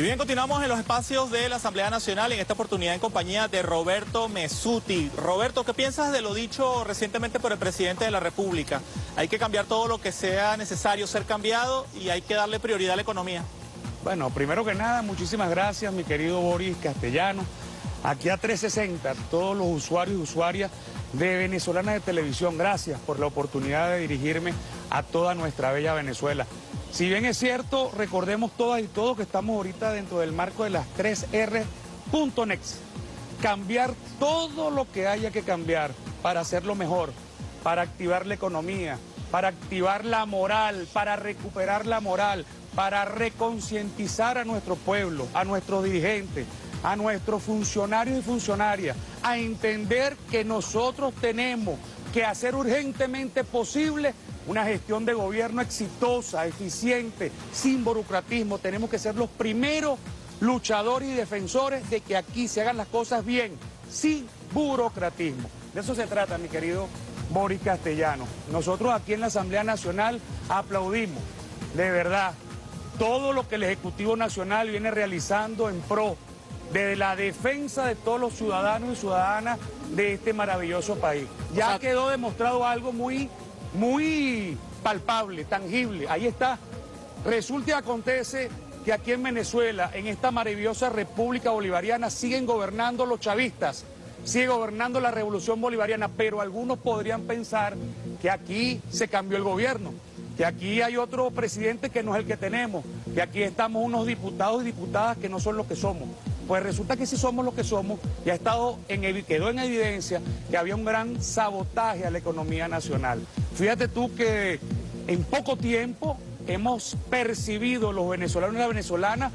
Y bien, continuamos en los espacios de la Asamblea Nacional, en esta oportunidad en compañía de Roberto Messuti. Roberto, ¿qué piensas de lo dicho recientemente por el presidente de la República? Hay que cambiar todo lo que sea necesario ser cambiado y hay que darle prioridad a la economía. Bueno, primero que nada, muchísimas gracias, mi querido Boris Castellano. Aquí a 360, todos los usuarios y usuarias de Venezolana de Televisión, gracias por la oportunidad de dirigirme a toda nuestra bella Venezuela. Si bien es cierto, recordemos todas y todos que estamos ahorita dentro del marco de las 3R.NETS. Cambiar todo lo que haya que cambiar para hacerlo mejor, para activar la economía, para activar la moral, para recuperar la moral, para reconcientizar a nuestro pueblo, a nuestros dirigentes, a nuestros funcionarios y funcionarias, a entender que nosotros tenemos que hacer urgentemente posible una gestión de gobierno exitosa, eficiente, sin burocratismo. Tenemos que ser los primeros luchadores y defensores de que aquí se hagan las cosas bien, sin burocratismo. De eso se trata, mi querido Boris Castellano. Nosotros aquí en la Asamblea Nacional aplaudimos, de verdad, todo lo que el Ejecutivo Nacional viene realizando en pro de la defensa de todos los ciudadanos y ciudadanas de este maravilloso país. Ya quedó demostrado algo muy palpable, tangible. Ahí está. Resulta y acontece que aquí en Venezuela, en esta maravillosa República Bolivariana, siguen gobernando los chavistas, sigue gobernando la Revolución Bolivariana, pero algunos podrían pensar que aquí se cambió el gobierno, que aquí hay otro presidente que no es el que tenemos, que aquí estamos unos diputados y diputadas que no son los que somos. Pues resulta que sí somos lo que somos y quedó en evidencia que había un gran sabotaje a la economía nacional. Fíjate tú que en poco tiempo hemos percibido los venezolanos y las venezolanas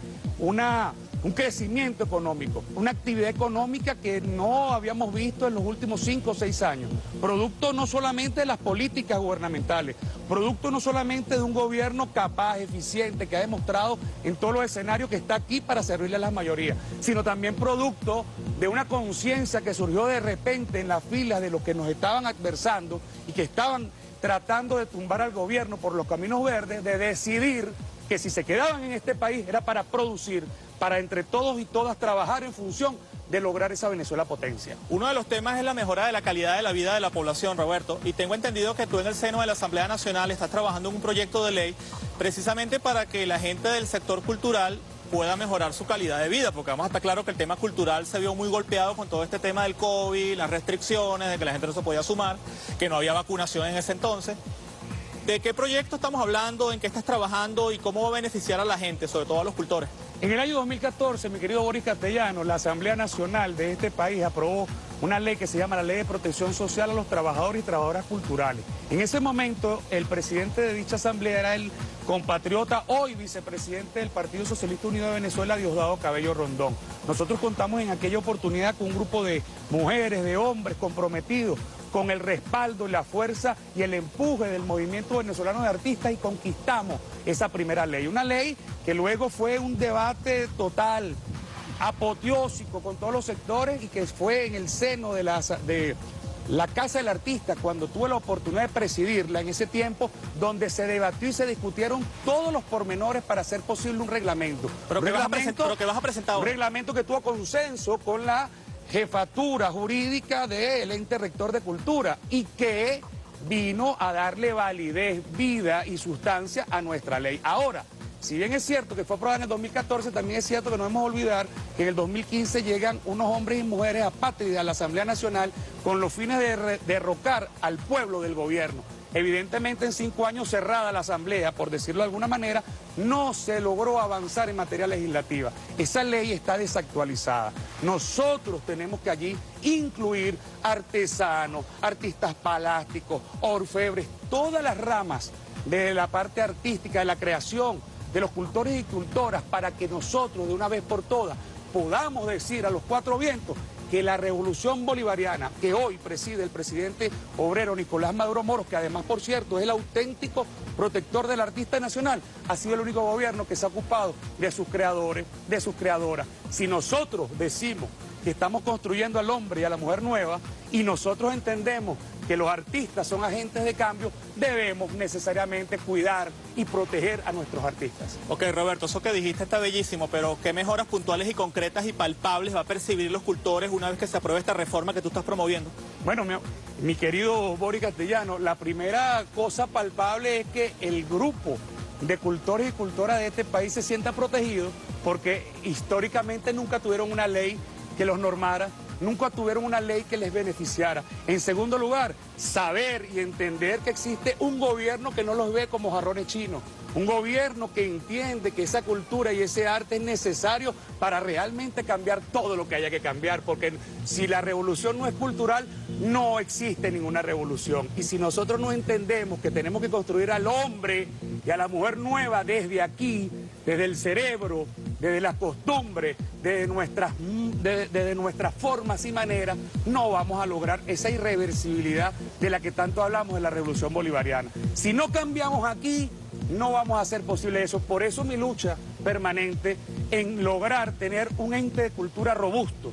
un crecimiento económico, una actividad económica que no habíamos visto en los últimos 5 o 6 años. Producto no solamente de las políticas gubernamentales, producto no solamente de un gobierno capaz, eficiente, que ha demostrado en todos los escenarios que está aquí para servirle a las mayorías, sino también producto de una conciencia que surgió de repente en las filas de los que nos estaban adversando y que estaban tratando de tumbar al gobierno por los caminos verdes, de decidir que si se quedaban en este país era para producir, para entre todos y todas trabajar en función de lograr esa Venezuela potencia. Uno de los temas es la mejora de la calidad de la vida de la población, Roberto, y tengo entendido que tú en el seno de la Asamblea Nacional estás trabajando en un proyecto de ley precisamente para que la gente del sector cultural pueda mejorar su calidad de vida, porque vamos a estar claro que el tema cultural se vio muy golpeado con todo este tema del COVID, las restricciones, de que la gente no se podía sumar, que no había vacunación en ese entonces. ¿De qué proyecto estamos hablando, en qué estás trabajando y cómo va a beneficiar a la gente, sobre todo a los cultores? En el año 2014, mi querido Boris Castellano, la Asamblea Nacional de este país aprobó una ley que se llama la Ley de Protección Social a los Trabajadores y Trabajadoras Culturales. En ese momento, el presidente de dicha asamblea era el compatriota, hoy vicepresidente del Partido Socialista Unido de Venezuela, Diosdado Cabello Rondón. Nosotros contamos en aquella oportunidad con un grupo de mujeres, de hombres comprometidos con el respaldo, la fuerza y el empuje del movimiento venezolano de artistas y conquistamos esa primera ley. Una ley que luego fue un debate total, apoteósico con todos los sectores y que fue en el seno de la Casa del Artista, cuando tuve la oportunidad de presidirla en ese tiempo, donde se debatió y se discutieron todos los pormenores para hacer posible un reglamento. ¿Pero qué vas a presentar? Un reglamento que tuvo consenso con la jefatura jurídica del ente rector de cultura y que vino a darle validez, vida y sustancia a nuestra ley. Ahora, si bien es cierto que fue aprobada en el 2014, también es cierto que no debemos olvidar que en el 2015 llegan unos hombres y mujeres apátridas a la Asamblea Nacional con los fines de derrocar al pueblo del gobierno. Evidentemente en 5 años cerrada la Asamblea, por decirlo de alguna manera, no se logró avanzar en materia legislativa. Esa ley está desactualizada. Nosotros tenemos que allí incluir artesanos, artistas plásticos, orfebres, todas las ramas de la parte artística, de la creación, de los cultores y cultoras, para que nosotros de una vez por todas podamos decir a los 4 vientos que la revolución bolivariana que hoy preside el presidente obrero Nicolás Maduro Moros, que además, por cierto, es el auténtico protector del artista nacional, ha sido el único gobierno que se ha ocupado de sus creadores, de sus creadoras. Si nosotros decimos que estamos construyendo al hombre y a la mujer nueva y nosotros entendemos que los artistas son agentes de cambio, debemos necesariamente cuidar y proteger a nuestros artistas. Ok, Roberto, eso que dijiste está bellísimo, pero ¿qué mejoras puntuales y concretas y palpables va a percibir los cultores una vez que se apruebe esta reforma que tú estás promoviendo? Bueno, mi querido Boris Castellano, la primera cosa palpable es que el grupo de cultores y cultoras de este país se sienta protegido, porque históricamente nunca tuvieron una ley que los normara, nunca tuvieron una ley que les beneficiara. En segundo lugar, saber y entender que existe un gobierno que no los ve como jarrones chinos, un gobierno que entiende que esa cultura y ese arte es necesario para realmente cambiar todo lo que haya que cambiar, porque si la revolución no es cultural, no existe ninguna revolución. Y si nosotros no entendemos que tenemos que construir al hombre y a la mujer nueva desde aquí, desde el cerebro, desde las costumbres, desde nuestras formas y maneras, no vamos a lograr esa irreversibilidad de la que tanto hablamos de la revolución bolivariana. Si no cambiamos aquí, no vamos a hacer posible eso. Por eso mi lucha permanente en lograr tener un ente de cultura robusto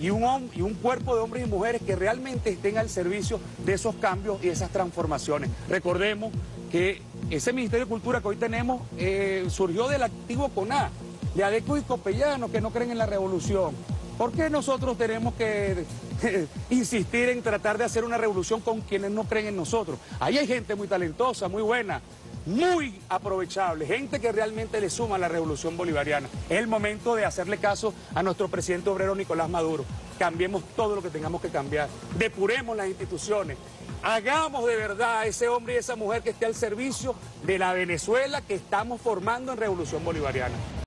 y un cuerpo de hombres y mujeres que realmente estén al servicio de esos cambios y esas transformaciones. Recordemos que ese Ministerio de Cultura que hoy tenemos surgió del antiguo CONA, de adecos y copellanos que no creen en la revolución. ¿Por qué nosotros tenemos que insistir en tratar de hacer una revolución con quienes no creen en nosotros? Ahí hay gente muy talentosa, muy buena, muy aprovechable, gente que realmente le suma a la revolución bolivariana. Es el momento de hacerle caso a nuestro presidente obrero Nicolás Maduro. Cambiemos todo lo que tengamos que cambiar, depuremos las instituciones, hagamos de verdad a ese hombre y a esa mujer que esté al servicio de la Venezuela que estamos formando en revolución bolivariana.